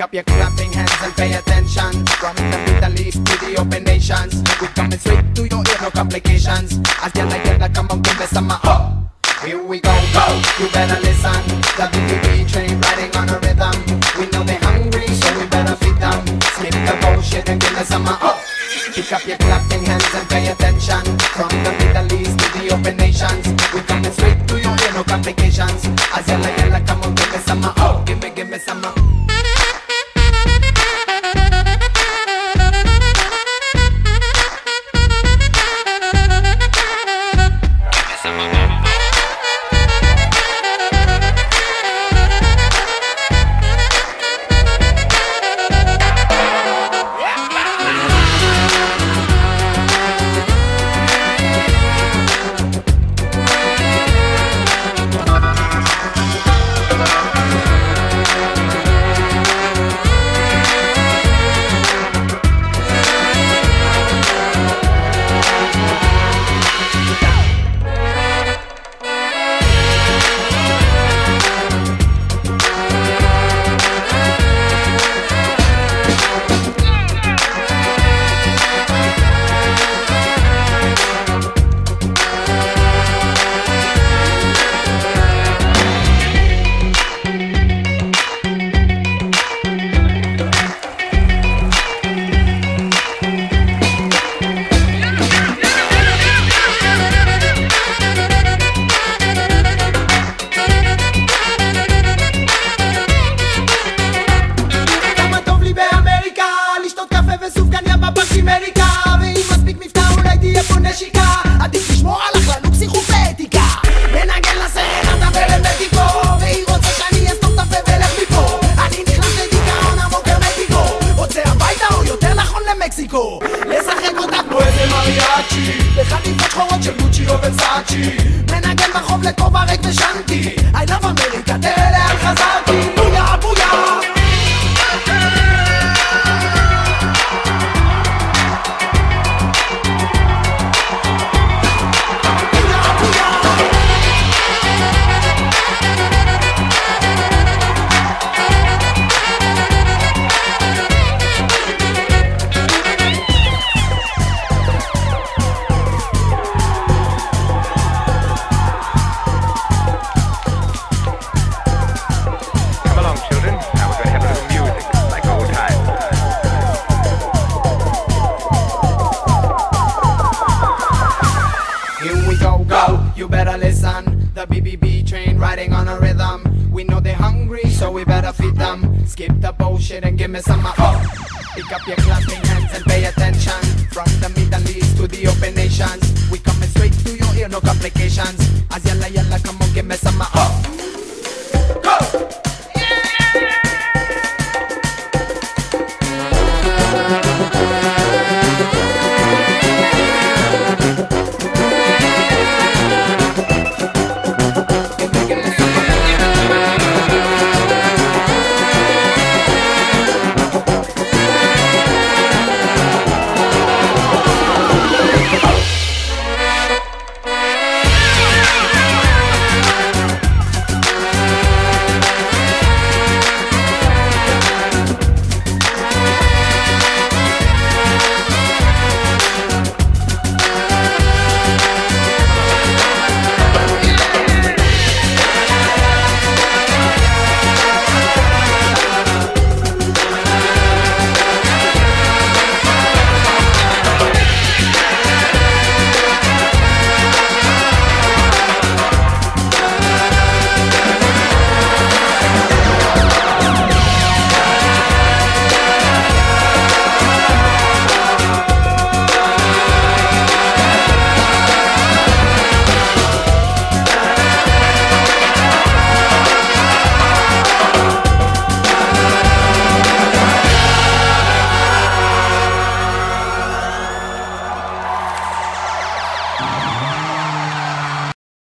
Pick up your clapping hands and pay attention. From the Middle East to the open nations, we coming straight to your ear, no complications. As the like come on, come on, come. Here we go, go, you better listen. The BBB train riding on a rhythm. We know they're hungry, so we better feed them. Skip the bullshit and give us some up. Pick up your clapping hands and pay attention. From the Middle East to the open nations, we coming straight to your ear, no complications. As yalla, come on, give me some up. Give me some up. לשחק אותך כמו איזה מריאצ'י בחליפות שחורות של גוצ'י או ורסאצ'י מנגן ברחוב לכובע ריק ושנתי I love America, תראה לאן חזרתי בויה בויה You better listen, the BBB train riding on a rhythm. We know they're hungry, so we better feed them. Skip the bullshit and give me some up. Pick up your clapping hands and pay attention. From the Middle East to the open nations, we coming straight to your ear, no complications. As yalla yalla, come on, give me some up.